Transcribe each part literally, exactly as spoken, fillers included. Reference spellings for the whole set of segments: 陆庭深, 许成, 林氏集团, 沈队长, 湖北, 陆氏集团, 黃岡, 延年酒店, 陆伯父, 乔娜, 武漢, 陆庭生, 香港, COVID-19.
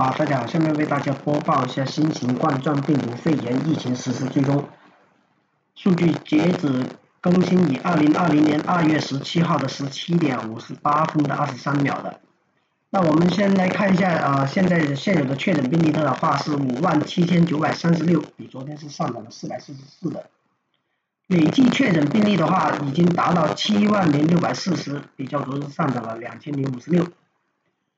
好，大家好，下面为大家播报一下新型冠状病毒肺炎疫情实施追踪数据，截止更新以二零二零年二月十七号的十七点五十八分的二十三秒的。那我们先来看一下啊、呃，现在现有的确诊病例的话是五万七千九百三十六，比昨天是上涨了四百四十四的。累计确诊病例的话已经达到七万零六百四十，比较昨日上涨了两千零五十六。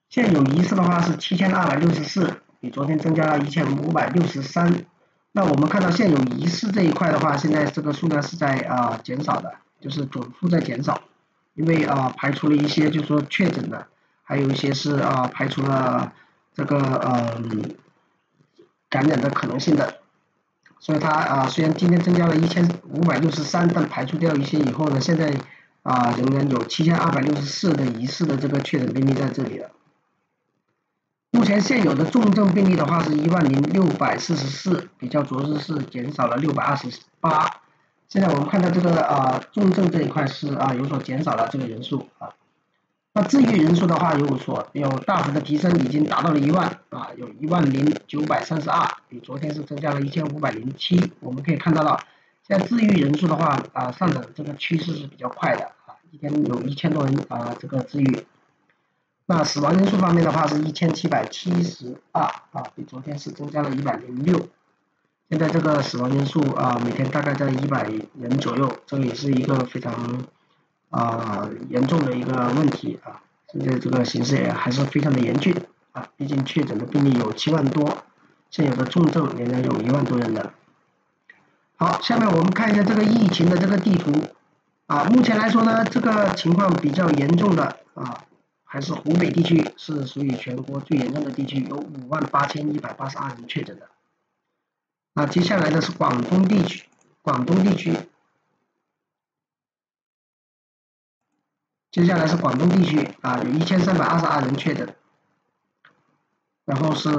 现有疑似的话是七千二百六十四，比昨天增加了一千五百六十三。那我们看到现有疑似这一块的话，现在这个数量是在啊、呃、减少的，就是总数在减少，因为啊、呃、排除了一些就是说确诊的，还有一些是啊、呃、排除了这个呃感染的可能性的，所以它啊、呃、虽然今天增加了一千五百六十三，但排除掉一些以后呢，现在啊、呃、仍然有七千二百六十四的疑似的这个确诊病例在这里了。 目前现有的重症病例的话是一万零六百四十四，比较昨日是减少了六百二十八。现在我们看到这个啊、呃、重症这一块是啊、呃、有所减少了这个人数啊。那治愈人数的话有所有大幅的提升，已经达到了一万啊，有一万零九百三十二，比昨天是增加了一千五百零七。我们可以看到了，现在治愈人数的话啊、呃、上涨这个趋势是比较快的啊，一天有一千多人啊、呃、这个治愈。 那死亡人数方面的话是一千七百七十二啊，比昨天是增加了一百零六。现在这个死亡人数啊，每天大概在一百人左右，这个也是一个非常啊、呃、严重的一个问题啊。现在这个形势也还是非常的严峻啊，毕竟确诊的病例有七万多，现有的重症仍然有一万多人的。好，下面我们看一下这个疫情的这个地图啊，目前来说呢，这个情况比较严重的啊。 还是湖北地区是属于全国最严重的地区，有五万八千一百八十二人确诊的。啊，接下来呢是广东地区，广东地区，接下来是广东地区啊，有一千三百二十二人确诊。然后是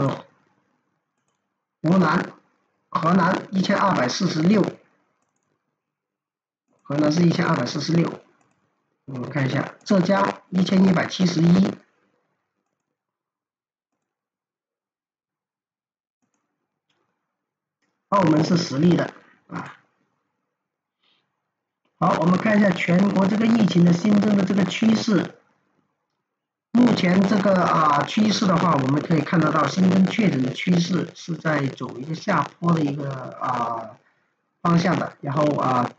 湖南、河南一千二百四十六，河南是一千二百四十六。 我们看一下浙江一千一百七十一，澳门是十例的啊。好，我们看一下全国这个疫情的新增的这个趋势。目前这个啊趋势的话，我们可以看得到新增确诊的趋势是在走一个下坡的一个啊方向的，然后啊。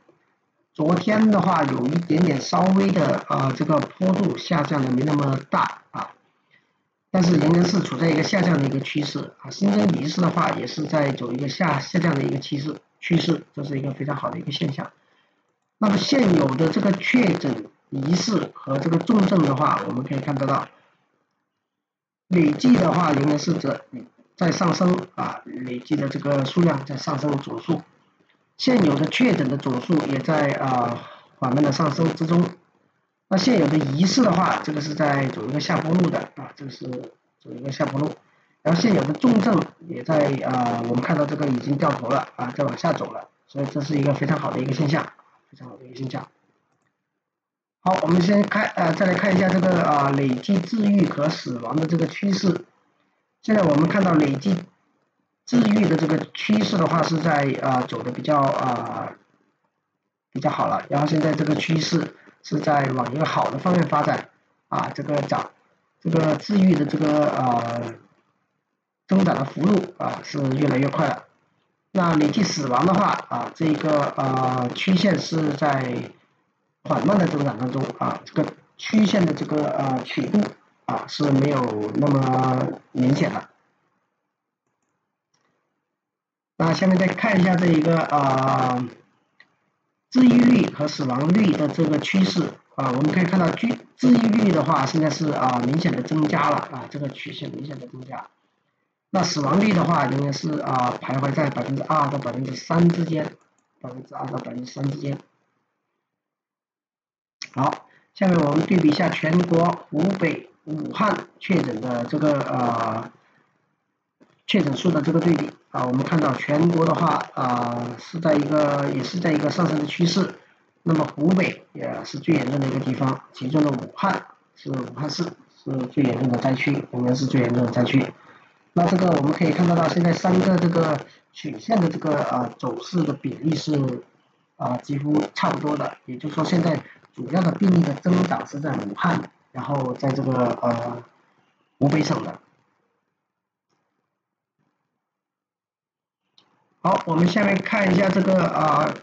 昨天的话有一点点稍微的呃这个坡度下降的没那么大啊，但是仍然是处在一个下降的一个趋势啊。新增疑似的话也是在走一个下下降的一个趋势趋势，这是一个非常好的一个现象。那么现有的这个确诊疑似和这个重症的话，我们可以看得到，累计的话仍然是在在上升啊，累计的这个数量在上升总数。 现有的确诊的总数也在啊、呃、缓慢的上升之中。那现有的疑似的话，这个是在走一个下坡路的啊，这个是走一个下坡路。然后现有的重症也在啊、呃，我们看到这个已经掉头了啊，在往下走了，所以这是一个非常好的一个现象，非常好的一个现象。好，我们先看呃，再来看一下这个啊、呃、累计治愈和死亡的这个趋势。现在我们看到累计。 治愈的这个趋势的话是在啊、呃、走的比较啊、呃、比较好了，然后现在这个趋势是在往一个好的方面发展啊，这个涨这个治愈的这个呃增长的幅度啊是越来越快了。那累计死亡的话啊，这个呃曲线是在缓慢的增长当中啊，这个曲线的这个呃曲度啊是没有那么明显的。 那下面再看一下这一个啊、呃，治愈率和死亡率的这个趋势啊、呃，我们可以看到治治愈率的话，现在是啊、呃、明显的增加了啊，这个曲线明显的增加。那死亡率的话，仍然是啊、呃、徘徊在百分之二到百分之三之间，百分之二到百分之三之间。好，下面我们对比一下全国湖北武汉确诊的这个呃。 确诊数的这个对比啊，我们看到全国的话啊、呃、是在一个也是在一个上升的趋势，那么湖北也是最严重的一个地方，其中的武汉是武汉市是最严重的灾区，仍然是最严重的灾区。那这个我们可以看得到，现在三个这个曲线的这个啊、呃、走势的比例是啊、呃、几乎差不多的，也就是说现在主要的病例的增长是在武汉，然后在这个呃湖北省的。好，我们下面看一下这个啊、呃、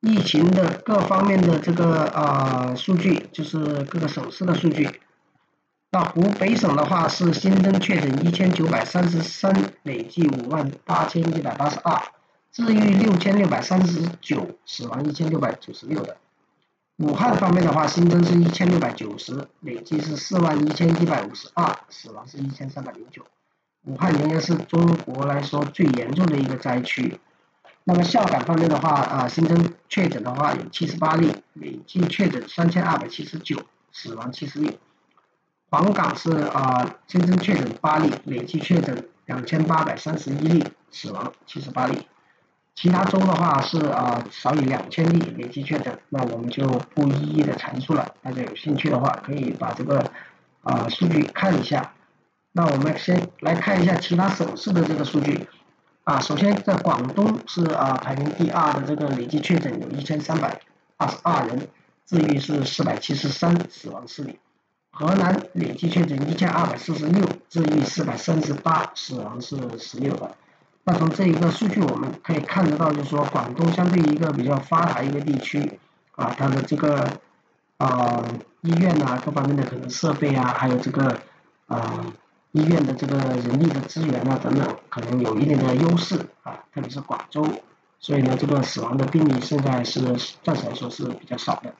疫情的各方面的这个啊、呃、数据，就是各个省市的数据。 那湖北省的话是新增确诊 一千九百三十三， 累计 五万八千一百八十二， 治愈 六千六百三十九， 死亡 一千六百九十六 的。武汉方面的话，新增是 一千六百九十， 累计是 四万一千一百五十二， 死亡是 一千三百零九。武汉仍然是中国来说最严重的一个灾区。那么孝感方面的话，啊，新增确诊的话有七十八例，累计确诊 三千二百七十九， 死亡七十六。 黄冈是啊、呃，新增确诊八例，累计确诊 两千八百三十一 例，死亡七十八例。其他州的话是啊、呃，少于 两千 例，累计确诊。那我们就不一一的阐述了，大家有兴趣的话可以把这个啊、呃、数据看一下。那我们先来看一下其他省市的这个数据啊，首先在广东是啊、呃、排名第二的这个累计确诊有 一千三百二十二 人，治愈是 四百七十三， 死亡四例。 河南累计确诊 一千二百四十六， 治愈 四百三十八， 死亡是十六的。那从这一个数据我们可以看得到，就是说广东相对于一个比较发达一个地区啊，它的这个啊、呃、医院呐、啊、各方面的可能设备啊，还有这个啊、呃、医院的这个人力的资源啊等等，可能有一定的优势啊，特别是广州，所以呢这个死亡的病例现在是暂时来说是比较少的。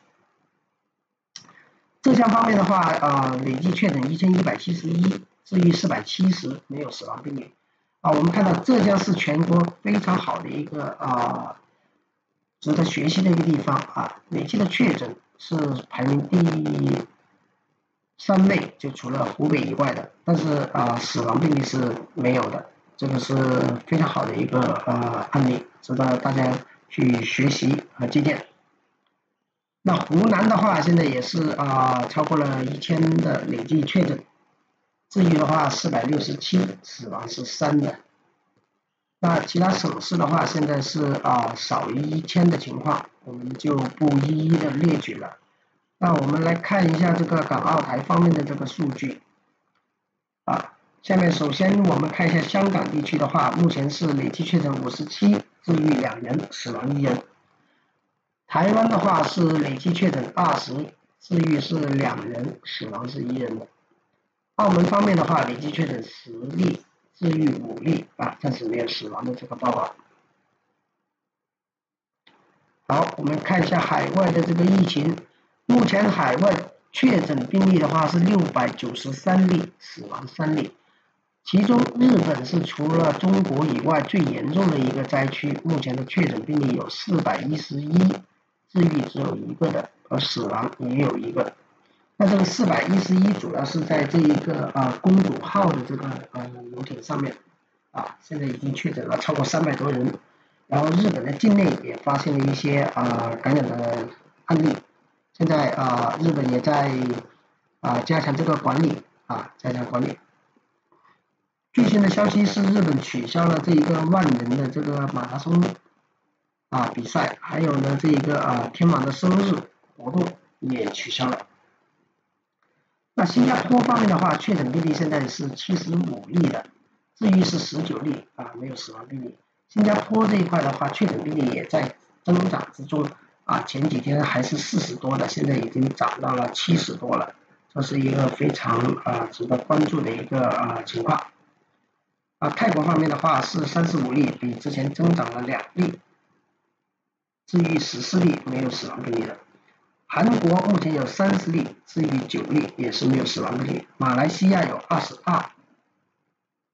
浙江方面的话，呃，累计确诊 一千一百七十一， 治愈 四百七十， 没有死亡病例。啊，我们看到浙江是全国非常好的一个啊、呃，值得学习的一个地方啊。累计的确诊是排名第三位，就除了湖北以外的，但是啊、呃，死亡病例是没有的，这个是非常好的一个呃案例，值得大家去学习和借鉴。 那湖南的话，现在也是啊、呃，超过了 一千 的累计确诊，治愈的话 四百六十七， 死亡是三的。那其他省市的话，现在是啊、呃、少于 一千 的情况，我们就不一一的列举了。那我们来看一下这个港澳台方面的这个数据啊。下面首先我们看一下香港地区的话，目前是累计确诊 五十七， 治愈两人，死亡一人。 台湾的话是累计确诊 二十， 治愈是两人，死亡是一人的。澳门方面的话，累计确诊十例，治愈五例啊，暂时没有死亡的这个报告。好，我们看一下海外的这个疫情，目前海外确诊病例的话是六百九十三例，死亡三例。 其中，日本是除了中国以外最严重的一个灾区，目前的确诊病例有四百一十一，治愈只有一个的，而死亡也有一个。那这个四百一十一主要是在这一个啊公主号的这个啊游艇上面啊，现在已经确诊了超过三百多人。然后日本的境内也发现了一些啊感染的案例，现在啊日本也在啊加强这个管理啊，加强管理。 最新的消息是，日本取消了这一个万人的这个马拉松啊比赛，还有呢这一个啊天王的生日活动也取消了。那新加坡方面的话，确诊病例现在是七十五例的，治愈是十九例啊，没有死亡病例。新加坡这一块的话，确诊病例也在增长之中啊，前几天还是四十多的，现在已经涨到了七十多了，这是一个非常啊值得关注的一个啊情况。 啊，泰国方面的话是三十五例，比之前增长了两例，治愈十四例，没有死亡病例的。韩国目前有三十例，治愈九例，也是没有死亡病例。马来西亚有二十二，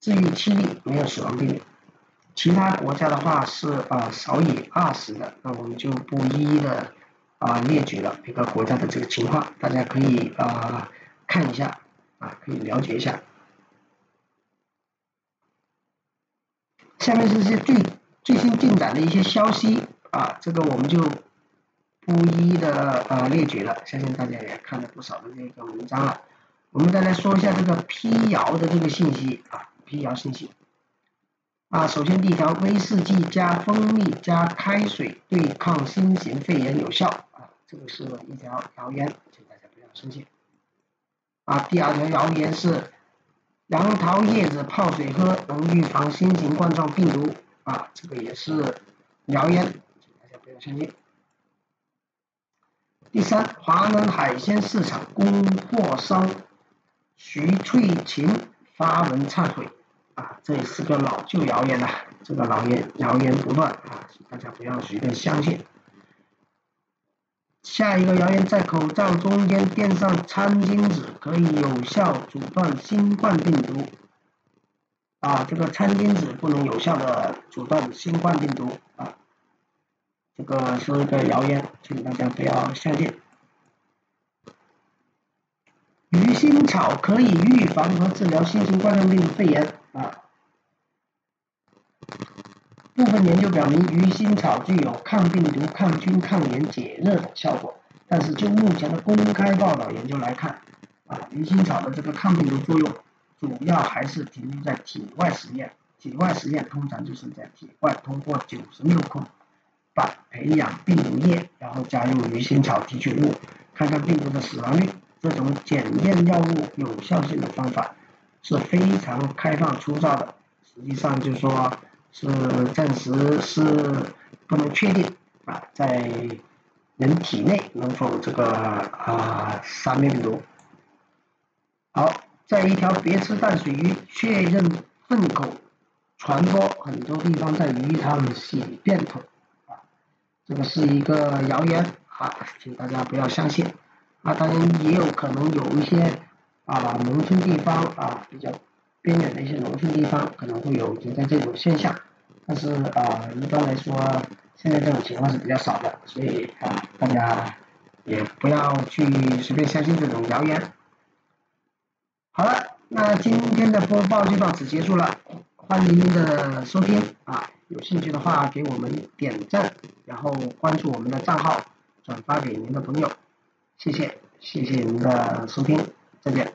治愈七例，没有死亡病例。其他国家的话是啊少于二十的，那我们就不一一的啊列举了每个国家的这个情况，大家可以啊看一下啊，可以了解一下。 下面是一些最最新进展的一些消息啊，这个我们就不一一的呃列举了，相信大家也看了不少的这个文章了。我们再来说一下这个辟谣的这个信息啊，辟批量生写。啊，首先第一条，威士忌加蜂蜜加开水对抗新型肺炎有效啊，这个是一条谣言，请大家不要生气。啊，第二条谣言是杨桃叶子泡水喝能预防新型冠状病毒啊，这个也是谣言，请大家不要相信。第三，华南海鲜市场供货商徐翠琴发文忏悔啊，这也是个老旧谣言了、啊，这个老言谣言不断啊，大家不要随便相信。下一个谣言，在口罩中间垫上餐巾纸可以有效阻断新冠病毒啊，这个餐巾纸不能有效的阻断新冠病毒啊。这个是一个谣言，请大家不要相信。鱼腥草可以预防和治疗新型冠状病毒肺炎啊。部分研究表明，鱼腥草具有抗病毒、抗菌、抗炎、解热等效果。但是就目前的公开报道研究来看，啊，鱼腥草的这个抗病毒作用主要还是停留在体外实验。体外实验通常就是在体外通过九十六克。把培养病毒液，然后加入鱼腥草提取物，看看病毒的死亡率。这种检验药物有效性的方法是非常开放粗糙的，实际上就说是暂时是不能确定啊，在人体内能否这个啊杀灭病毒。好，再一条，别吃淡水鱼，确认粪口传播，很多地方在鱼塘洗便桶。这个是一个谣言啊，请大家不要相信啊。当然也有可能有一些啊农村地方啊，比较边远的一些农村地方可能会有存在这种现象，但是啊一般来说现在这种情况是比较少的，所以啊大家也不要去随便相信这种谣言。好了，那今天的播报就到此结束了，欢迎您的收听啊。有兴趣的话，给我们点赞，然后关注我们的账号，转发给您的朋友。谢谢，谢谢您的收听，再见。